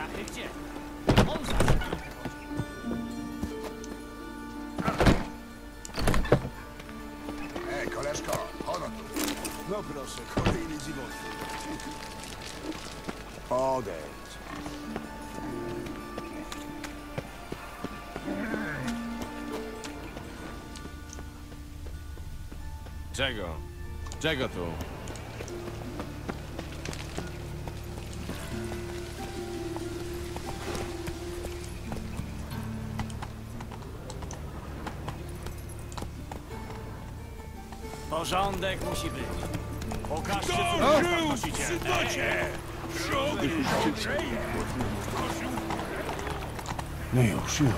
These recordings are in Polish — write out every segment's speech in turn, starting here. Sachy gdzie? On za sachy chodzi. Ej, koleżko, ono tu. No proszę, kolejny dziwotny. Odejdź. Czego? Czego tu? Porządek musi być. Pokażcie, co wynosicie. No już, już.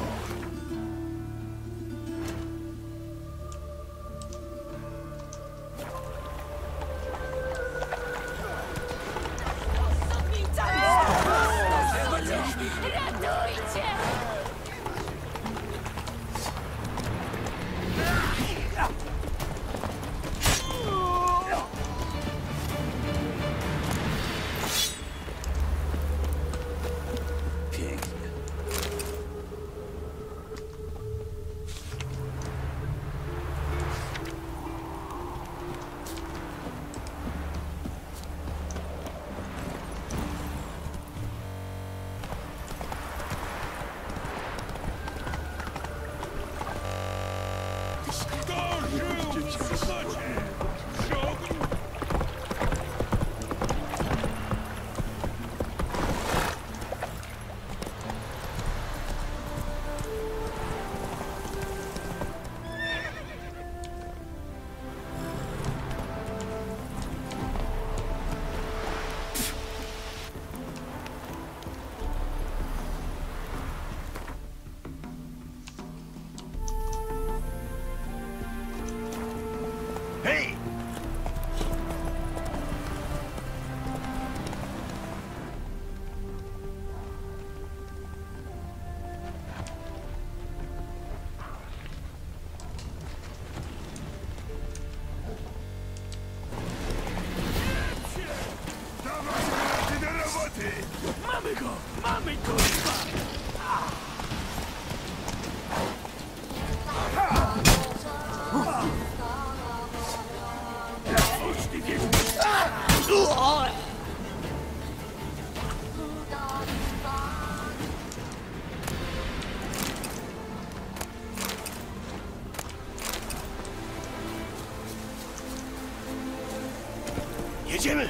Jedziemy!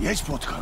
Я споткал.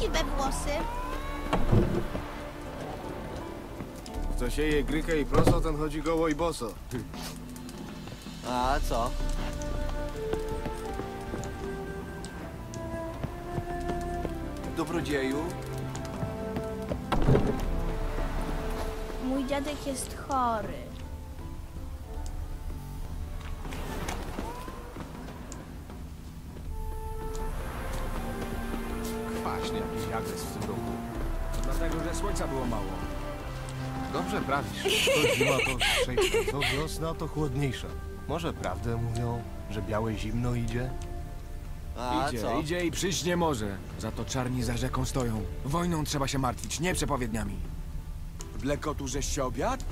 Siwe włosy. Kto sieje grykę i proso, ten chodzi goło i boso. A co? Dobrodzieju? Mój dziadek jest chory. To zima to szczęście, to wiosna to chłodniejsza. Może prawdę mówią, że białe zimno idzie? A idzie, co? Idzie i przyjść nie może. Za to czarni za rzeką stoją. Wojną trzeba się martwić, nie przepowiedniami. W Lekotu żeś się obiad?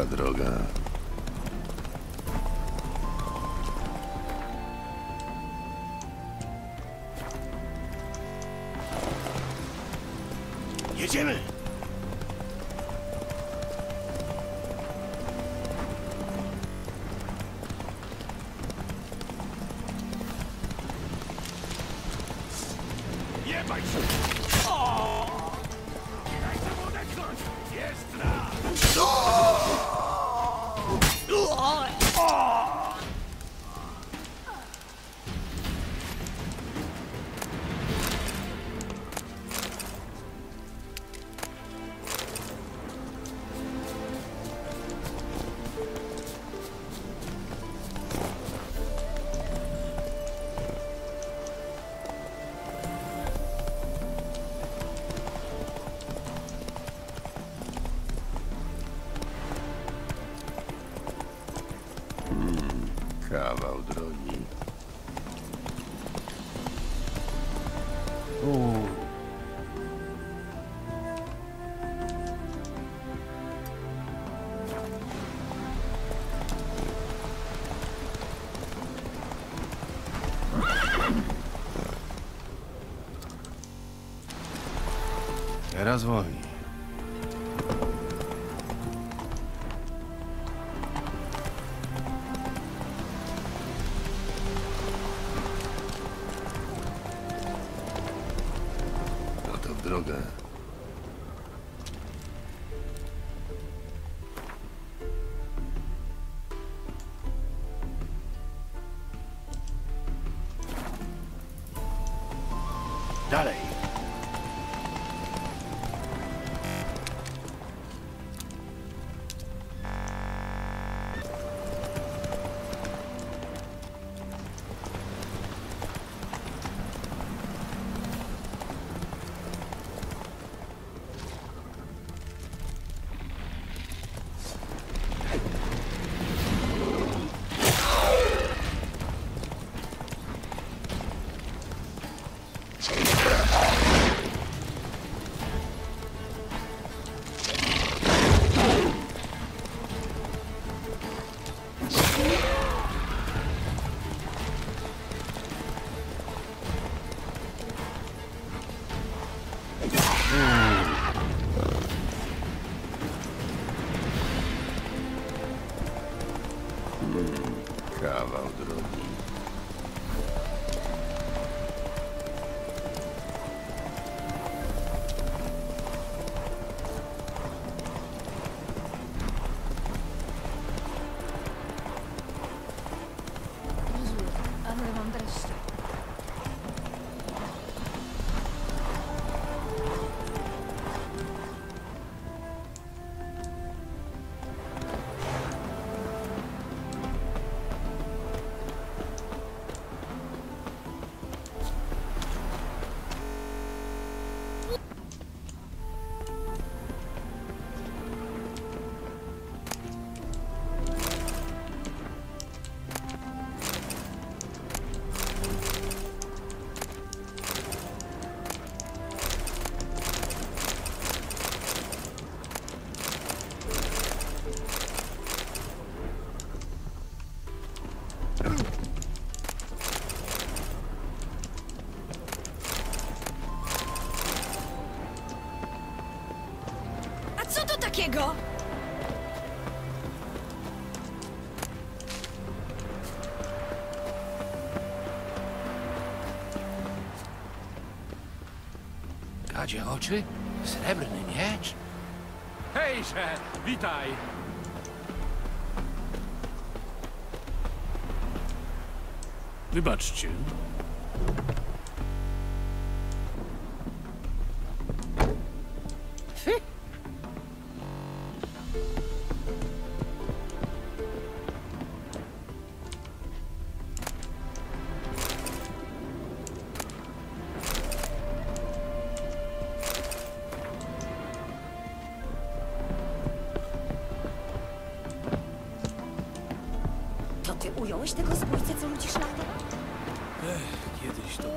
długa droga. Jedziemy! Jebaj się! Nie daj się odetchnąć! Jest nas! Kawał drogi. Teraz wolniej. Drogę. Dalej. Kawał drogi. Co to takiego? Gadzie oczy? Srebrny miecz? Hejże, witaj! Wybaczcie. Ty ująłeś tego zbójcę, co ludzi szlachta? Kiedyś to...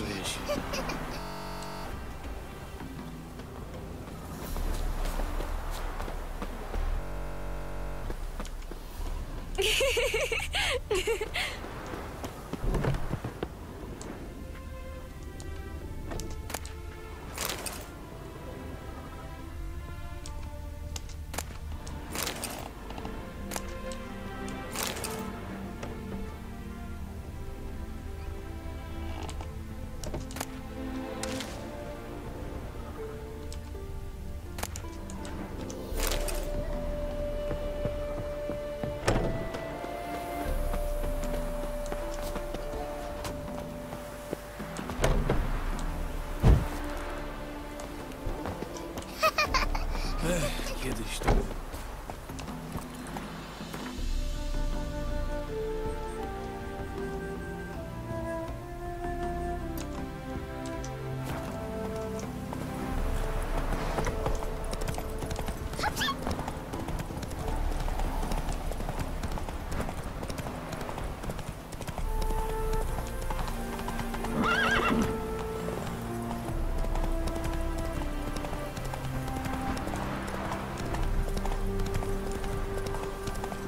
psuje się. Kiedyś to...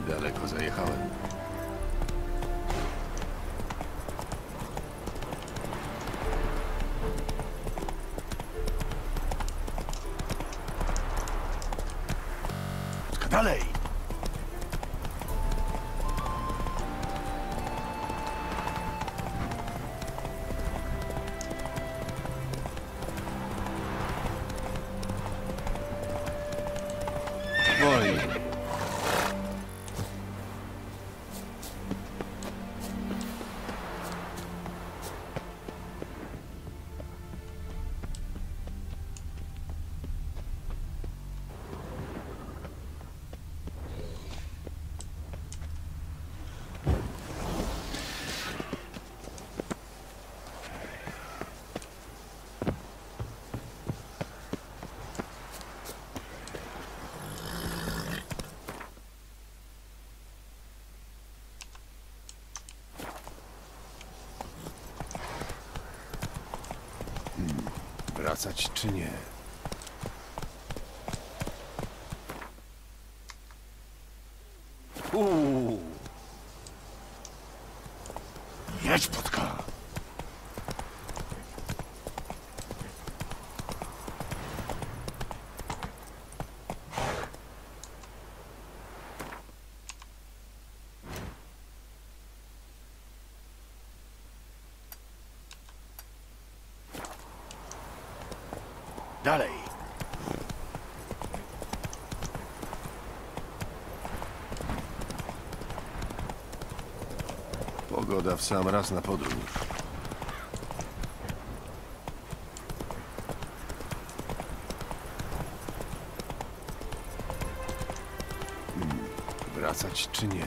Daleko zajechałem. Dalej! Oj. Wracać czy nie? Jedź, podka! Dalej. Pogoda w sam raz na podróż. Wracać czy nie?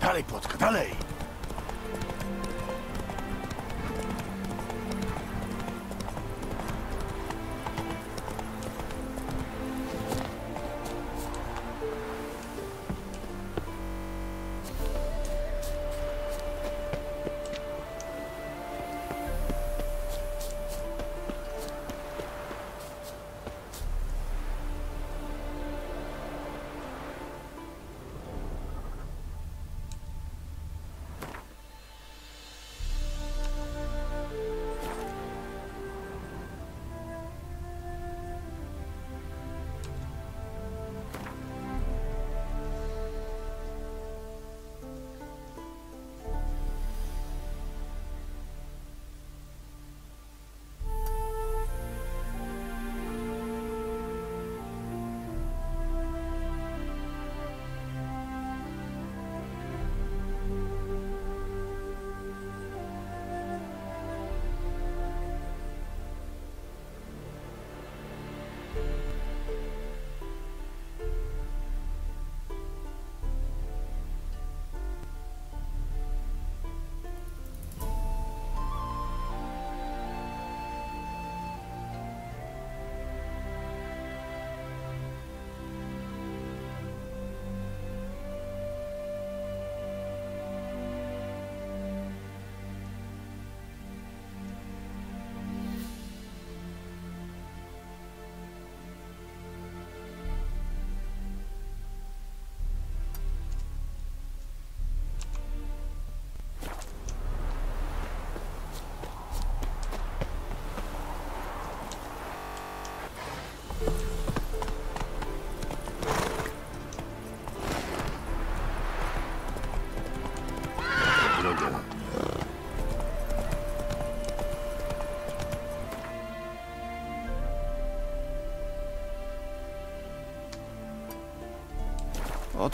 Dalej, podka, dalej!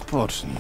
Odpocznij.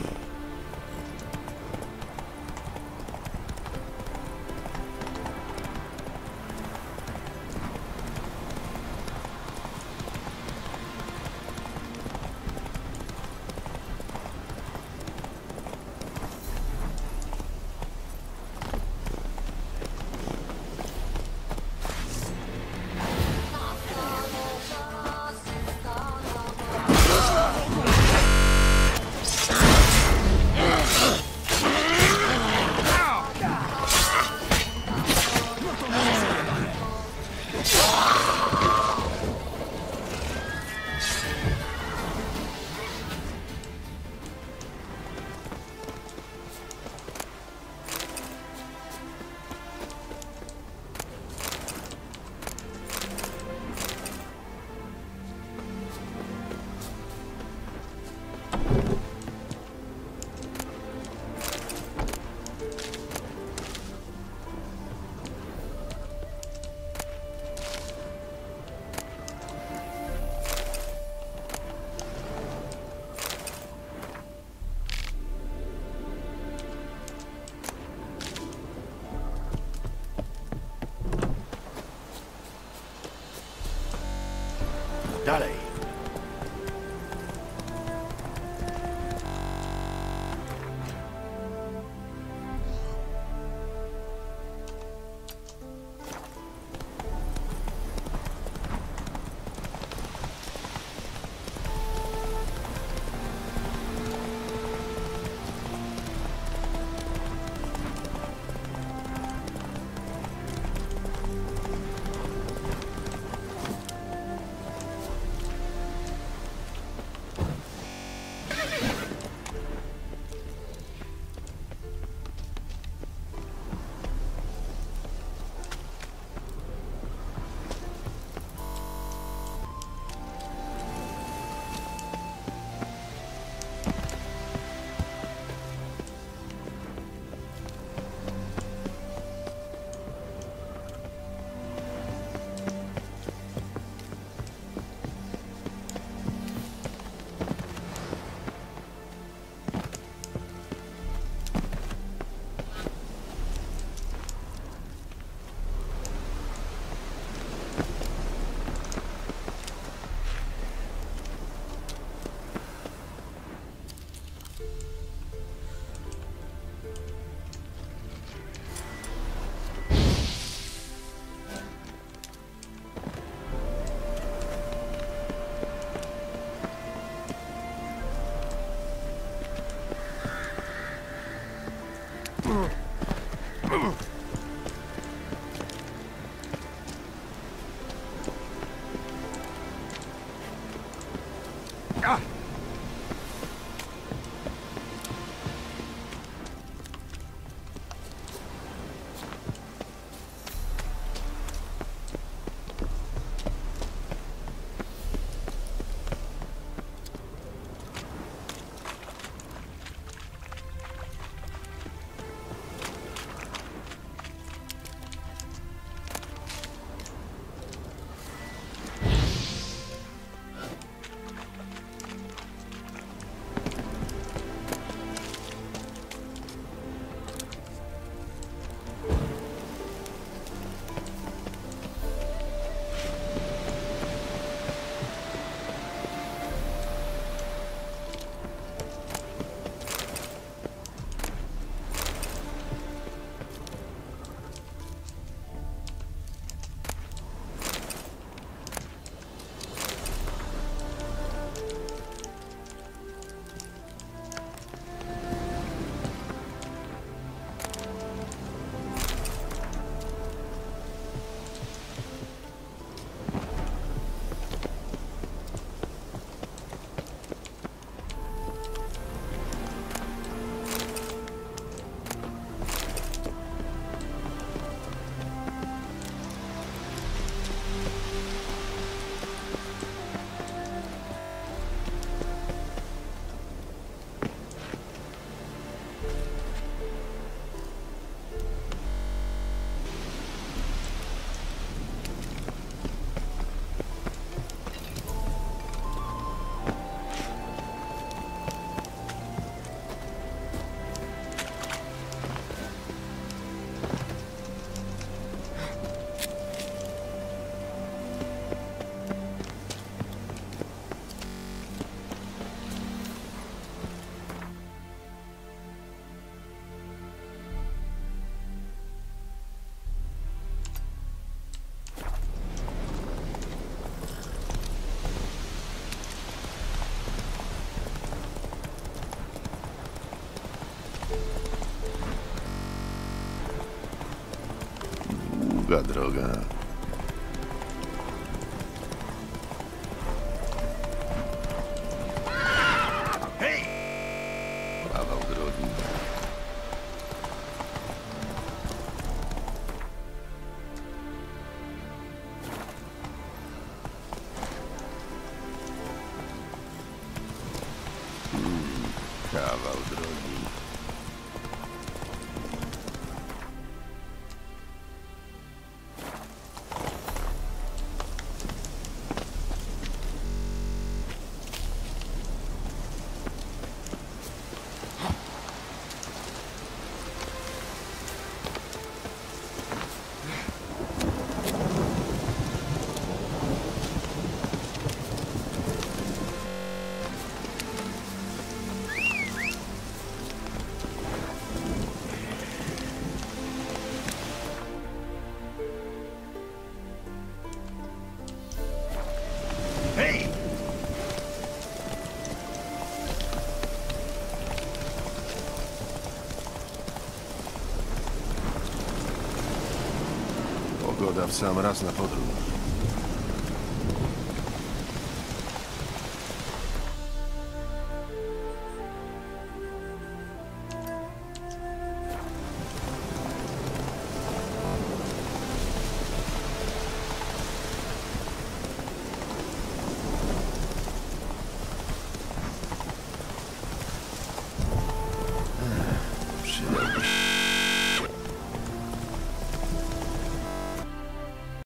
Dalej. Długa droga. Kawał drogi. Kawał drogi. Pogoda w sam raz na podróż.